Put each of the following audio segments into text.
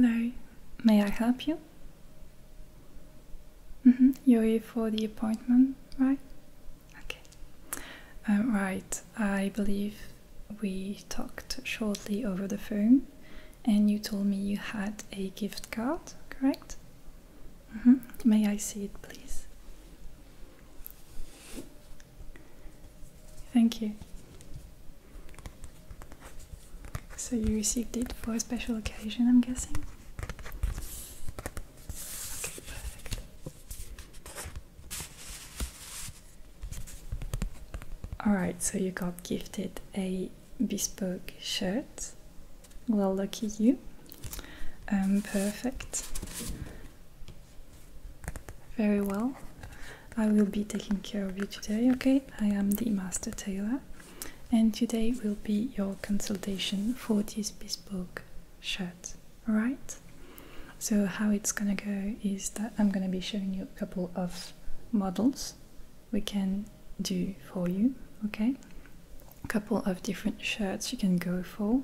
Hello, may I help you? You're here for the appointment, right? Okay. Right, I believe we talked shortly over the phone and you told me you had a gift card, correct? May I see it, please? Thank you. So you received it for a special occasion, I'm guessing? Okay, perfect. Alright, so you got gifted a bespoke shirt. Well, lucky you. Perfect. Very well. I will be taking care of you today, okay? I am the Master Tailor. And today will be your consultation for this bespoke shirt, alright? So how it's gonna go is that I'm gonna be showing you a couple of models we can do for you, okay? A couple of different shirts you can go for.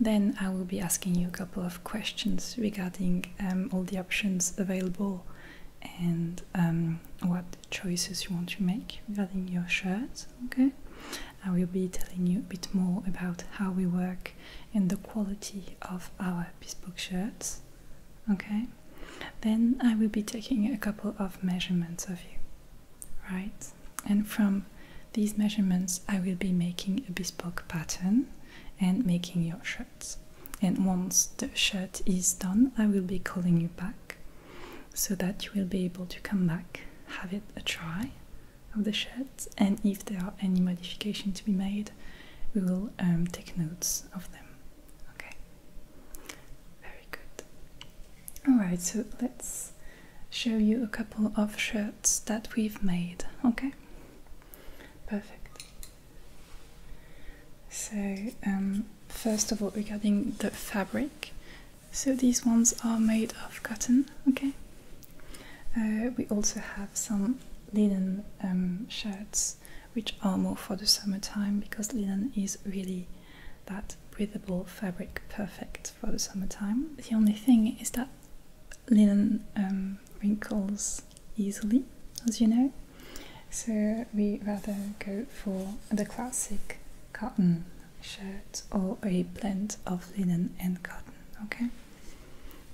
Then I will be asking you a couple of questions regarding all the options available and what choices you want to make regarding your shirt, okay? I will be telling you a bit more about how we work and the quality of our bespoke shirts, okay? Then I will be taking a couple of measurements of you, right? And from these measurements I will be making a bespoke pattern and making your shirts. And once the shirt is done, I will be calling you back so that you will be able to come back, have it a try of the shirt, and if there are any modifications to be made, we will take notes of them. Okay, very good. Alright, so let's show you a couple of shirts that we've made, okay? Perfect. So, first of all, regarding the fabric, so these ones are made of cotton, okay? We also have some linen shirts, which are more for the summertime, because linen is really that breathable fabric, perfect for the summertime. The only thing is that linen wrinkles easily, as you know, so we rather go for the classic cotton shirt or a blend of linen and cotton, okay?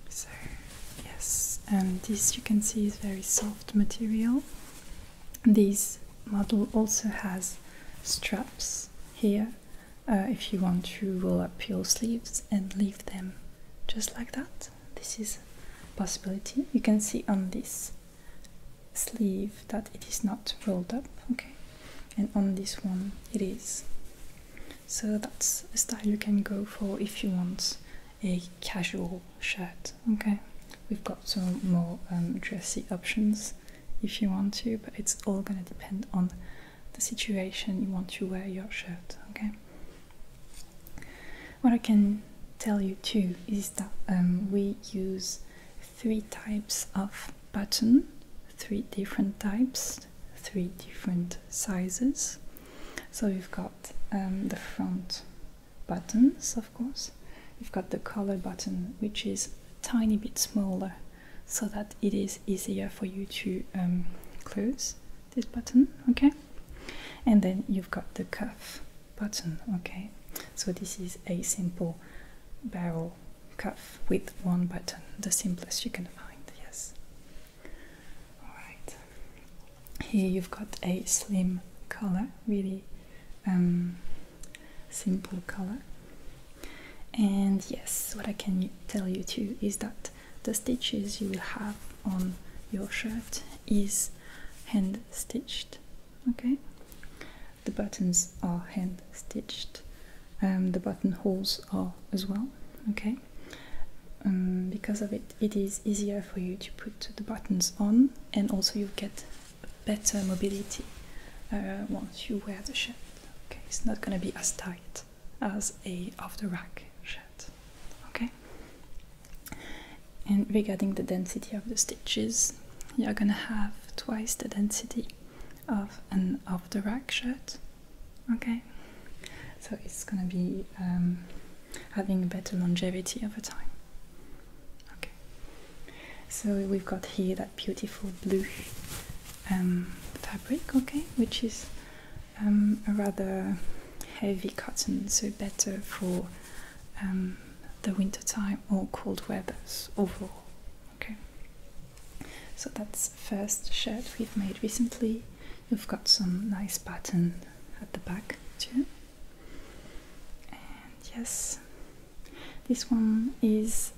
So yes, this you can see is very soft material. This model also has straps here if you want to roll up your sleeves and leave them just like that. This is a possibility. You can see on this sleeve that it is not rolled up, okay? And on this one it is. So that's a style you can go for if you want a casual shirt, okay? We've got some more dressy options if you want to, but it's all gonna depend on the situation you want to wear your shirt, okay? What I can tell you too is that we use three types of button, three different types, three different sizes. So we've got the front buttons, of course. We've got the collar button, which is a tiny bit smaller, so that it is easier for you to close this button, okay? And then you've got the cuff button, okay? So this is a simple barrel cuff with one button, the simplest you can find, yes. Alright, here you've got a slim collar, really simple collar. And yes, what I can tell you too is that the stitches you will have on your shirt is hand stitched, okay? The buttons are hand stitched, the buttonholes are as well, okay? Because of it, it is easier for you to put the buttons on, and also you get better mobility once you wear the shirt, okay? It's not gonna be as tight as a off-the-rack shirt, okay? And regarding the density of the stitches, you're gonna have twice the density of an off-the-rack shirt, okay? So it's gonna be having better longevity over time, So we've got here that beautiful blue fabric, okay, which is a rather heavy cotton, so better for the winter time or cold weathers overall. Okay, so that's the first shirt we've made recently. You've got some nice pattern at the back too. And yes, this one is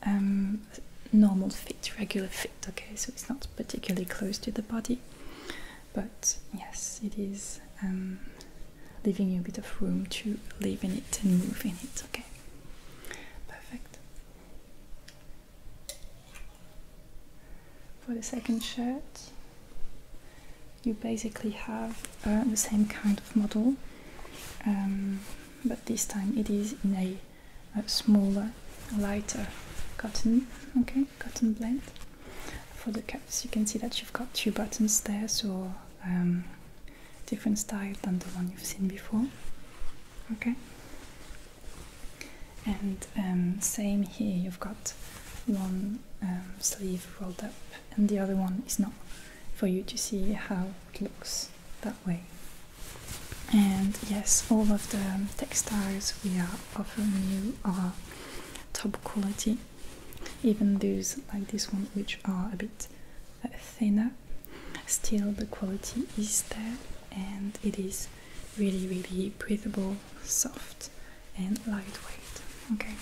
normal fit, regular fit, okay, so it's not particularly close to the body, but yes, it is leaving you a bit of room to live in it and move in it, okay. Perfect. For the second shirt, you basically have the same kind of model, but this time it is in a smaller, lighter cotton, okay, cotton blend. For the cuffs, you can see that you've got two buttons there, so different style than the one you've seen before, okay. And same here, you've got one sleeve rolled up and the other one is not, for you to see how it looks that way. And yes, all of the textiles we are offering you are top quality. Even those like this one, which are a bit thinner, still the quality is there, and it is really, really breathable, soft and lightweight, okay.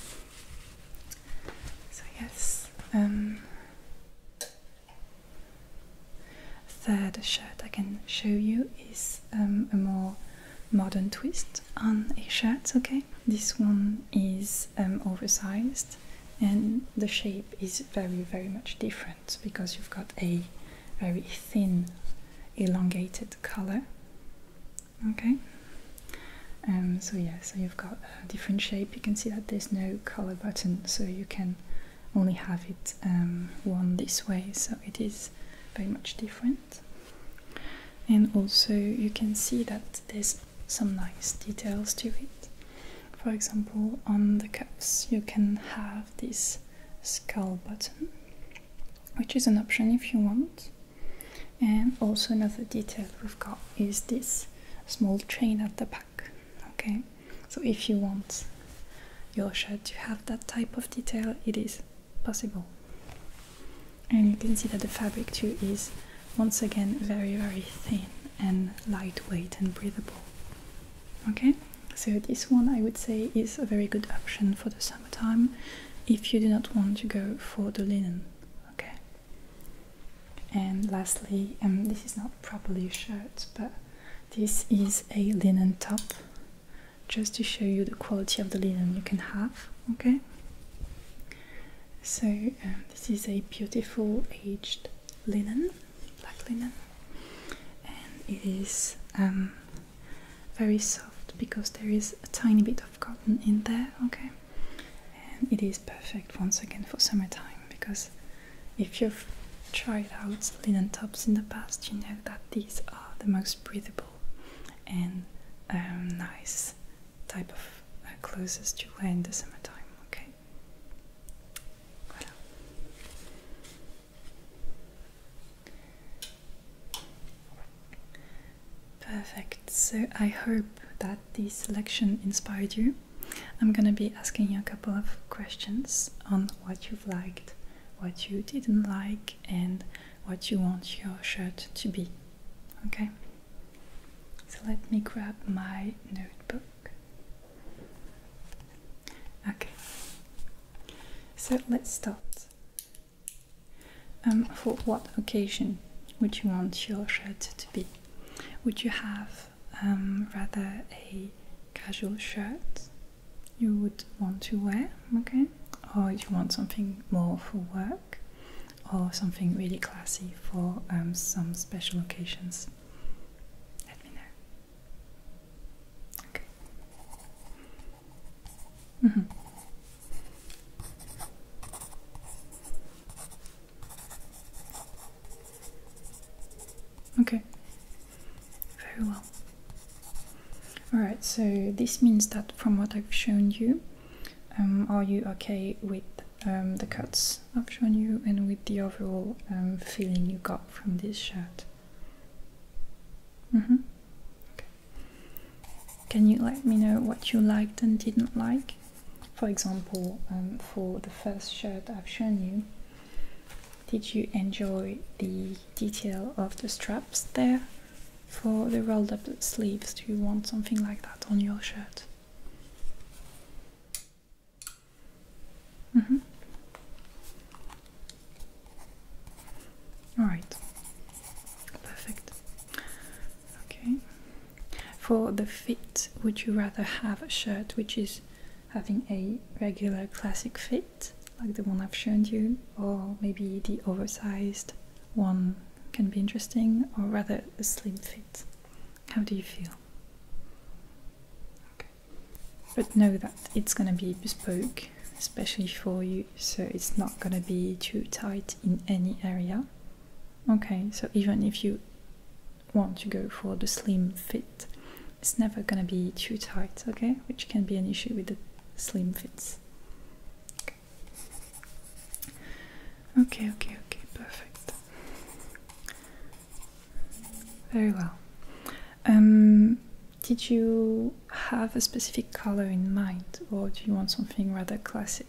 So yes, third shirt I can show you is a more modern twist on a shirt, okay. This one is oversized, and the shape is very, very much different because you've got a very thin, elongated collar. Okay, so yeah, so you've got a different shape. You can see that there's no collar button, so you can only have it worn this way, so it is very much different. And also you can see that there's some nice details to it. For example, on the cuffs you can have this skull button, which is an option if you want. And also another detail we've got is this small train at the back, okay. So if you want your shirt to have that type of detail, it is possible. And you can see that the fabric too is once again very, very thin and lightweight and breathable, okay. So this one, I would say, is a very good option for the summertime if you do not want to go for the linen, okay. And lastly, this is not properly a shirt, but this is a linen top, just to show you the quality of the linen you can have, okay. So this is a beautiful aged linen, black linen, and it is very soft, because there is a tiny bit of cotton in there, okay. And it is perfect once again for summertime, because if you've tried out linen tops in the past, you know that these are the most breathable and nice type of clothes to wear in the summertime, okay. Voilà. Perfect, so I hope that this selection inspired you. I'm gonna be asking you a couple of questions on what you've liked, what you didn't like, and what you want your shirt to be, okay? So let me grab my notebook. Okay, so let's start. For what occasion would you want your shirt to be? Would you have rather a casual shirt you would want to wear, okay, or you want something more for work, or something really classy for some special occasions? Let me know. Okay. Okay, very well. Alright, so this means that from what I've shown you, are you okay with the cuts I've shown you and with the overall feeling you got from this shirt. Okay. Can you let me know what you liked and didn't like? For example, for the first shirt I've shown you, did you enjoy the detail of the straps there? For the rolled up sleeves, do you want something like that on your shirt? Alright, perfect. Okay. For the fit, would you rather have a shirt which is having a regular classic fit, like the one I've shown you, or maybe the oversized one can be interesting, or rather a slim fit? How do you feel? Okay. But know that it's going to be bespoke, especially for you, so it's not going to be too tight in any area. Okay, so even if you want to go for the slim fit, it's never going to be too tight, okay? Which can be an issue with the slim fits. Okay, perfect. Very well. Did you have a specific color in mind, or do you want something rather classic?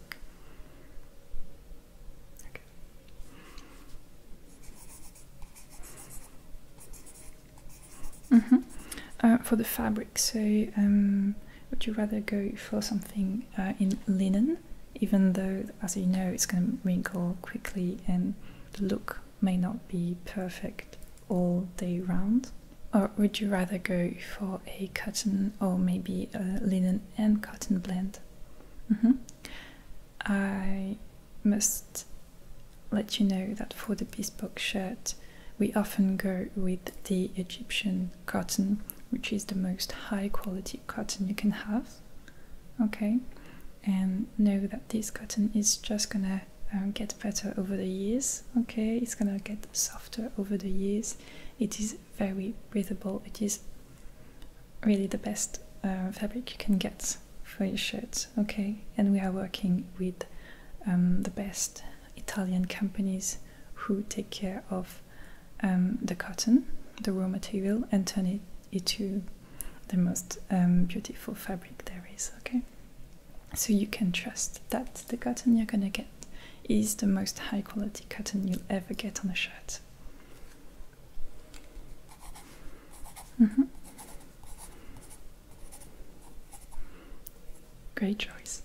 Okay. For the fabric, so would you rather go for something in linen? Even though, as you know, it's going to wrinkle quickly and the look may not be perfect all day round? Or would you rather go for a cotton or maybe a linen and cotton blend? I must let you know that for the bespoke shirt, we often go with the Egyptian cotton, which is the most high quality cotton you can have. Okay. And know that this cotton is just gonna get better over the years, okay? It's gonna get softer over the years. It is very breathable. It is really the best fabric you can get for your shirts, okay? And we are working with the best Italian companies who take care of the cotton, the raw material, and turn it into the most beautiful fabric there is, okay? So you can trust that the cotton you're gonna get is the most high quality cotton you'll ever get on a shirt. Great choice.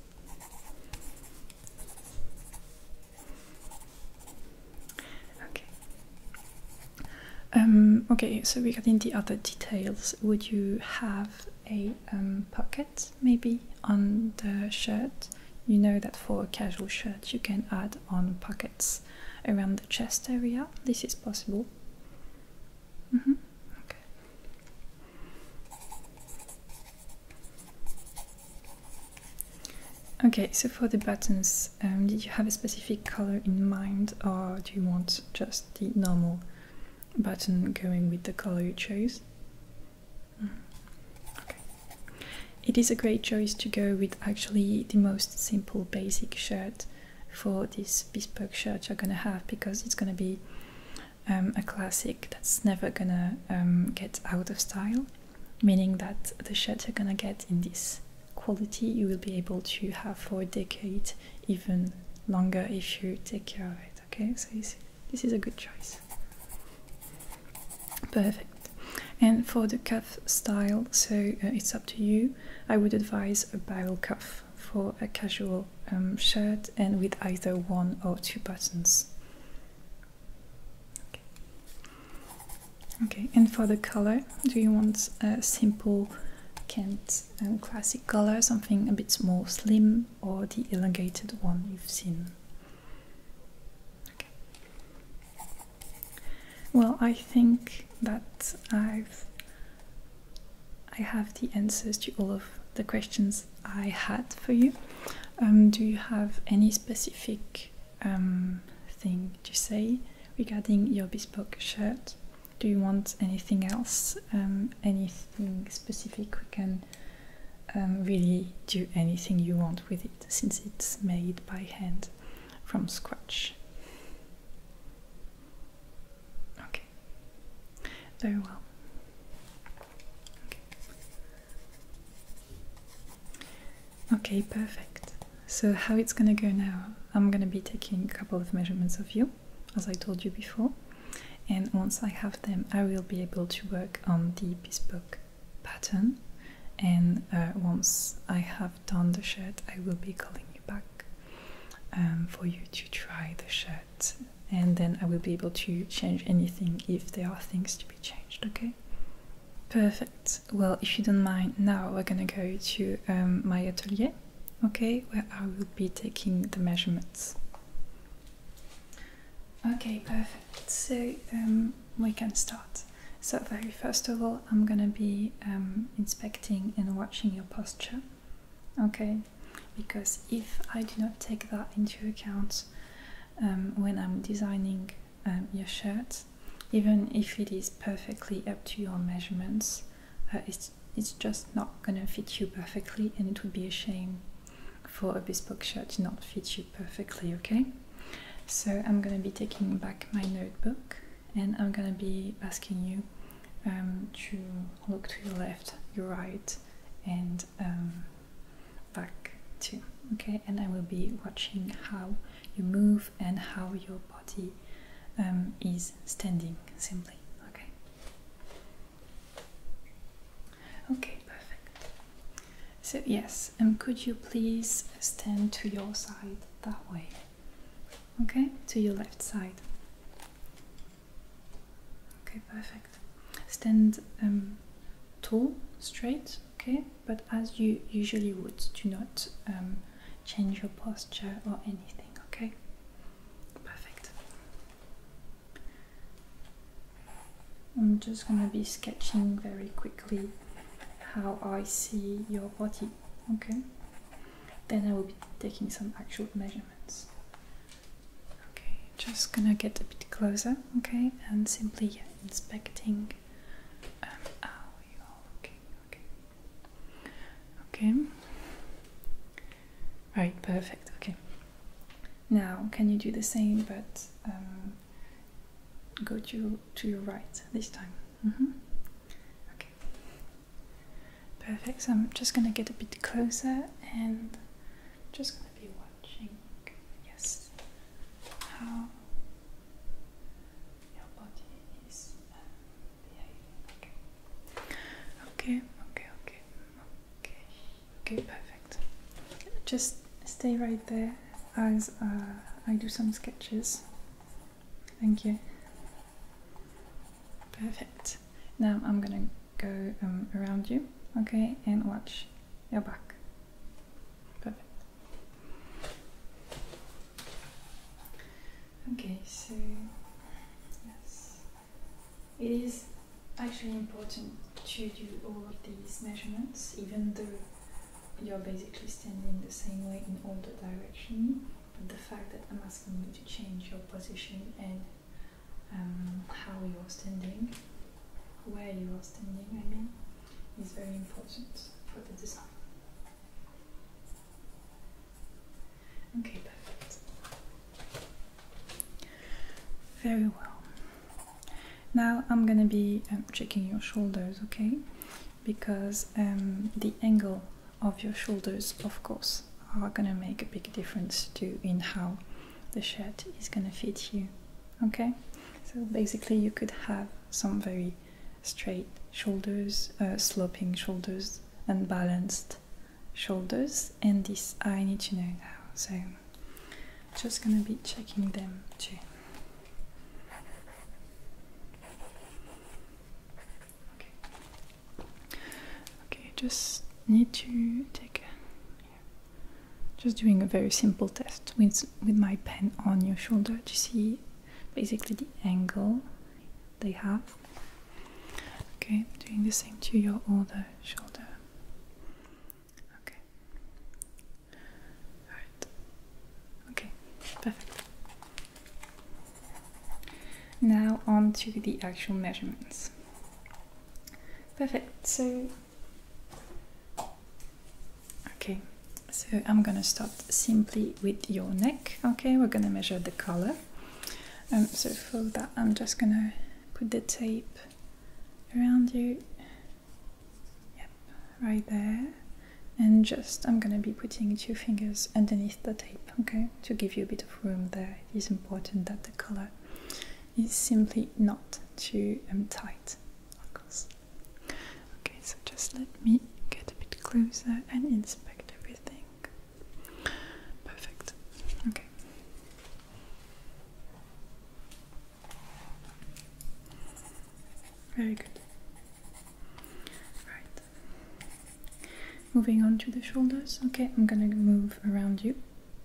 Okay. Okay, so regarding the other details, would you have a pocket maybe on the shirt? You know that for a casual shirt you can add on pockets around the chest area. This is possible. Okay, so for the buttons, did you have a specific color in mind, or do you want just the normal button going with the color you chose? It is a great choice to go with actually the most simple basic shirt for this bespoke shirt you're going to have, because it's going to be a classic that's never going to get out of style, meaning that the shirt you're going to get in this quality you will be able to have for a decade, even longer if you take care of it, okay? So this is a good choice. Perfect. And for the cuff style, so it's up to you. I would advise a barrel cuff for a casual shirt and with either one or two buttons. Okay, and for the color, do you want a simple Kent classic color, something a bit more slim, or the elongated one you've seen? Well, I think that I have the answers to all of the questions I had for you. Do you have any specific thing to say regarding your bespoke shirt? Do you want anything else? Anything specific? We can really do anything you want with it, since it's made by hand. from scratch. Okay, very well. Okay, perfect. So how it's gonna go now, I'm gonna be taking a couple of measurements of you, as I told you before, and once I have them, I will be able to work on the bespoke pattern, and once I have done the shirt, I will be calling you back for you to try the shirt, and then I will be able to change anything if there are things to be changed, okay? Perfect. Well, if you don't mind, now we're gonna go to my atelier, okay, where I will be taking the measurements. Okay, perfect. So we can start. So very first of all, I'm gonna be inspecting and watching your posture, okay? Because if I do not take that into account when I'm designing your shirt, even if it is perfectly up to your measurements, it's just not gonna fit you perfectly, and it would be a shame for a bespoke shirt to not fit you perfectly, okay? So I'm gonna be taking back my notebook, and I'm gonna be asking you to look to your left, your right, and back too, okay? And I will be watching how you move and how your body is standing simply, okay? Okay, perfect. So yes, could you please stand to your side that way, okay? To your left side. Okay, perfect. Stand tall, straight, okay? But as you usually would, do not change your posture or anything, okay? I'm just going to be sketching very quickly how I see your body, okay? Then I will be taking some actual measurements. Okay, just going to get a bit closer, okay? And simply inspecting how you are looking, okay? Okay. Right, perfect, okay. Now, can you do the same, but go to your right this time. Okay, perfect. So I'm just gonna get a bit closer, and just gonna be watching, yes, how your body is behaving. Okay. Okay, perfect. Just stay right there as I do some sketches. Thank you. Perfect. Now I'm gonna go around you, okay, and watch your back. Perfect. Okay, so yes, it is actually important to do all of these measurements, even though you're basically standing the same way in all the direction. But the fact that I'm asking you to change your position and how you're standing, where you are standing, I mean, is very important for the design. Okay, perfect. Very well. Now I'm gonna be checking your shoulders, okay? Because the angle of your shoulders, of course, are gonna make a big difference too in how the shirt is gonna fit you, okay? So basically you could have some very straight shoulders, sloping shoulders, unbalanced shoulders, and this I need to know now, so just gonna be checking them too. Okay, just need to take just doing a very simple test with my pen on your shoulder to see basically the angle they have. Okay, doing the same to your other shoulder. Okay. Alright. Okay, perfect. Now on to the actual measurements. Perfect, so... Okay, So I'm gonna start simply with your neck. Okay, we're gonna measure the collar. So for that, I'm just gonna put the tape around you. Yep, right there. And just, I'm gonna be putting 2 fingers underneath the tape, okay? To give you a bit of room there. It is important that the collar is simply not too tight, of course. Okay, so just let me get a bit closer and inspect everything. Perfect, okay. Very good. Moving on to the shoulders, okay, I'm gonna move around you,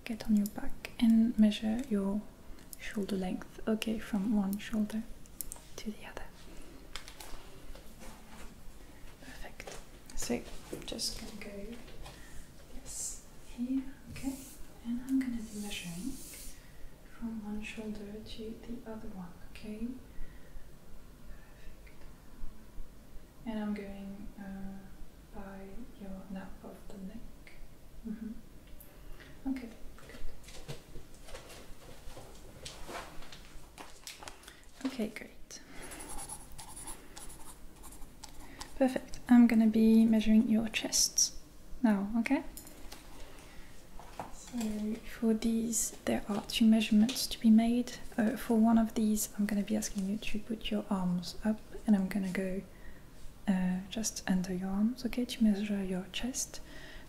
get on your back and measure your shoulder length, okay, from one shoulder to the other. Perfect. So, I'm just gonna go, yes, here, okay, and I'm gonna be measuring from one shoulder to the other one, okay? Perfect. And I'm going, by your nape of the neck. Mm-hmm. Okay, good. Okay, great. Perfect. I'm gonna be measuring your chest now, okay? So for these, there are 2 measurements to be made. For one of these, I'm gonna be asking you to put your arms up and I'm gonna go just under your arms, okay, to measure your chest.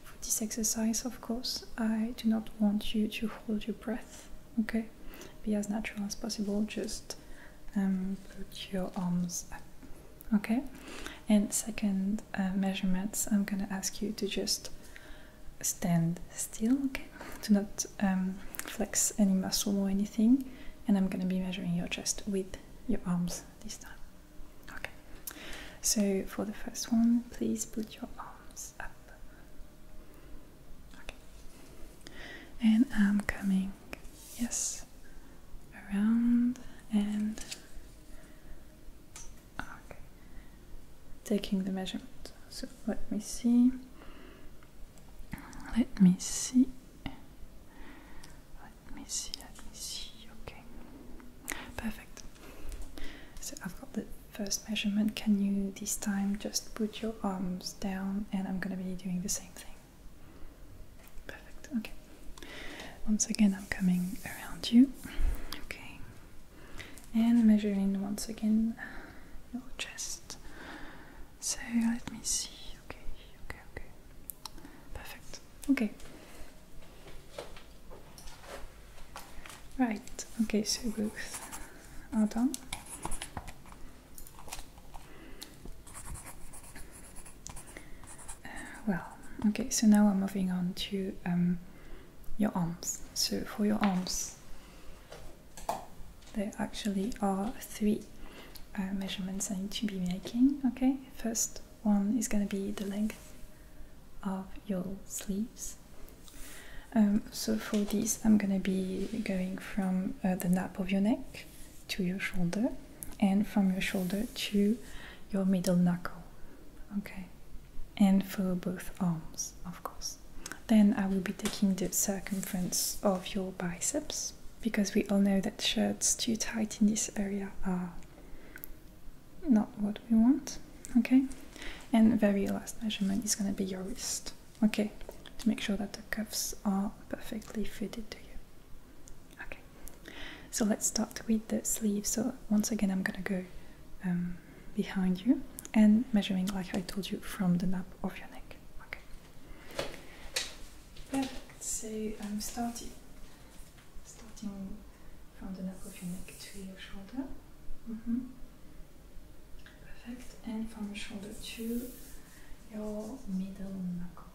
For this exercise, of course, I do not want you to hold your breath, okay? Be as natural as possible, just put your arms up, okay? And second measurements, I'm gonna ask you to just stand still, okay? Do not flex any muscle or anything, and I'm gonna be measuring your chest with your arms this time. So, for the first one, please put your arms up. Okay. And I'm coming, yes, around and... okay. Taking the measurement. So, let me see. Let me see. Let me see, let me see. Okay. Perfect. So, I've got the first measurement. Can you this time just put your arms down and I'm gonna be doing the same thing. Perfect, okay. Once again, I'm coming around you. Okay. And measuring once again your chest. So let me see. Okay, okay, okay. Perfect. Okay. Right, okay, so both are done. Okay, so now I'm moving on to your arms. So for your arms, there actually are 3 measurements I need to be making, okay? First one is going to be the length of your sleeves. So for this, I'm going to be going from the nape of your neck to your shoulder and from your shoulder to your middle knuckle, okay? And for both arms, of course. Then I will be taking the circumference of your biceps, because we all know that shirts too tight in this area are not what we want, okay? And very last measurement is gonna be your wrist, okay? To make sure that the cuffs are perfectly fitted to you. Okay, so let's start with the sleeve. So once again, I'm gonna go behind you and measuring, like I told you, from the nape of your neck. Okay. Perfect. So I'm starting from the nape of your neck to your shoulder. Mm-hmm. Perfect. And from your shoulder to your middle knuckle.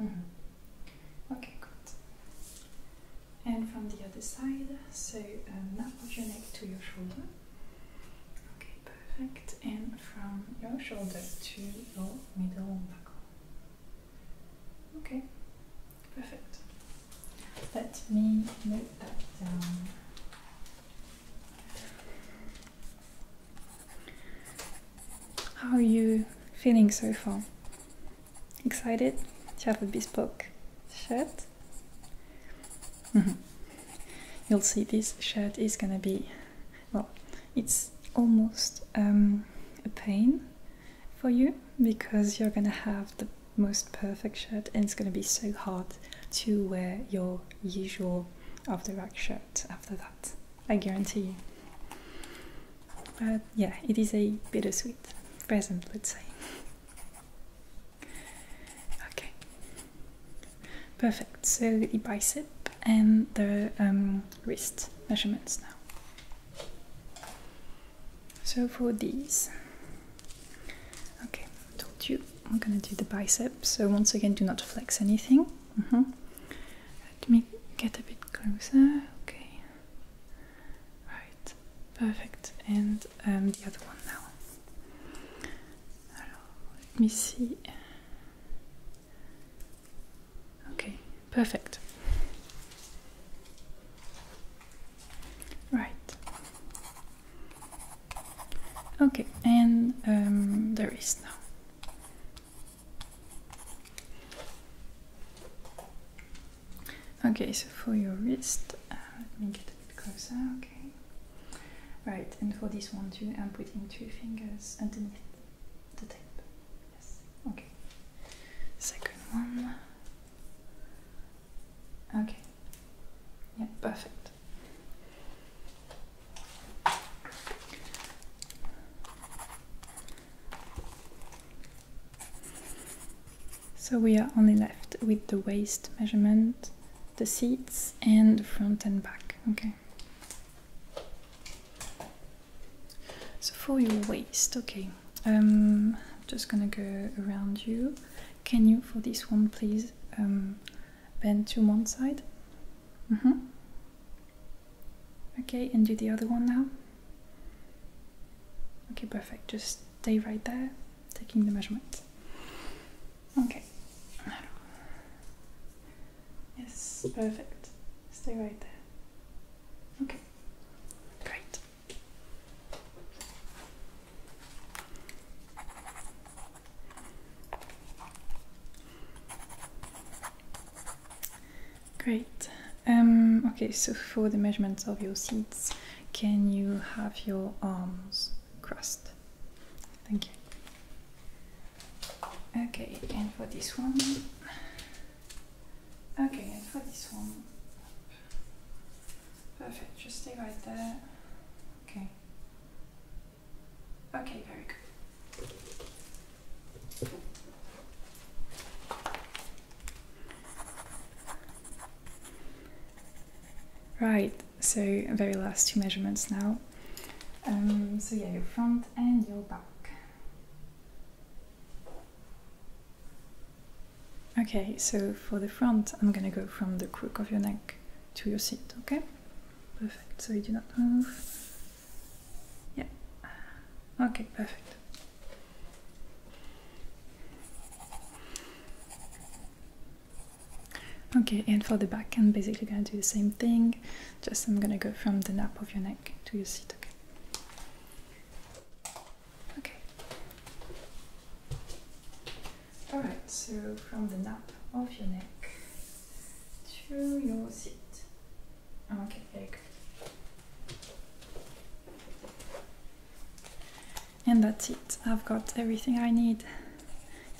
Mm-hmm. Okay, good. And from the other side, so nape of your neck to your shoulder. Perfect, and from your shoulder to your middle knuckle. Okay, perfect. Let me note that down. How are you feeling so far? Excited to have a bespoke shirt. You'll see this shirt is gonna be, well, it's almost a pain for you because you're gonna have the most perfect shirt and it's gonna be so hard to wear your usual off-the-rack shirt after that, I guarantee you. But yeah, it is a bittersweet present, let's say. Okay, perfect. So the bicep and the wrist measurements now. So for these, okay, I told you I'm gonna do the bicep. So once again, do not flex anything. Let me get a bit closer. Okay, right, perfect. And the other one now. Let me see. Okay, perfect. Okay, and the wrist now. Okay, so for your wrist, let me get a bit closer, okay. Right, and for this one too, I'm putting two fingers underneath the tape. Yes, okay. Second one. Okay, yeah, perfect. So we are only left with the waist measurement, the seats, and the front and back, okay? So for your waist, okay, I'm just gonna go around you. Can you, for this one, please bend to one side? Okay, and do the other one now? Okay, perfect, just stay right there, taking the measurement. Okay. Yes, perfect. Stay right there. Okay. Great. Great. Okay, so for the measurements of your seats, can you have your arms crossed? Thank you. Okay, and for this one. Okay, and for this one. Perfect, just stay right there. Okay. Okay, very good. Right, so very last two measurements now. So yeah, your front and your back. Okay, so for the front, I'm gonna go from the crook of your neck to your seat, okay? Perfect, so you do not move. Yeah, okay, perfect. Okay, and for the back, I'm basically gonna do the same thing, just I'm gonna go from the nape of your neck to your seat, okay? Alright, so from the nape of your neck to your seat. Okay, very good. And that's it. I've got everything I need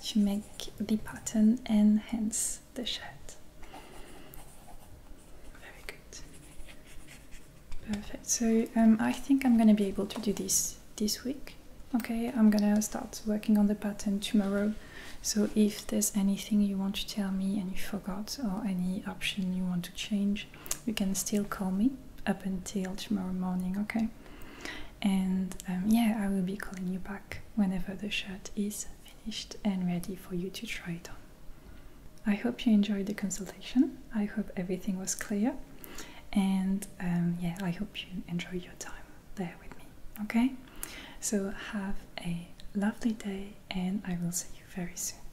to make the pattern and hence the shirt. Very good. Perfect. So I think I'm going to be able to do this week. Okay, I'm gonna start working on the pattern tomorrow, so if there's anything you want to tell me and you forgot or any option you want to change, you can still call me up until tomorrow morning, okay? And yeah, I will be calling you back whenever the shirt is finished and ready for you to try it on. I hope you enjoyed the consultation, I hope everything was clear, and yeah, I hope you enjoy your time there with me, okay? So have a lovely day and I will see you very soon.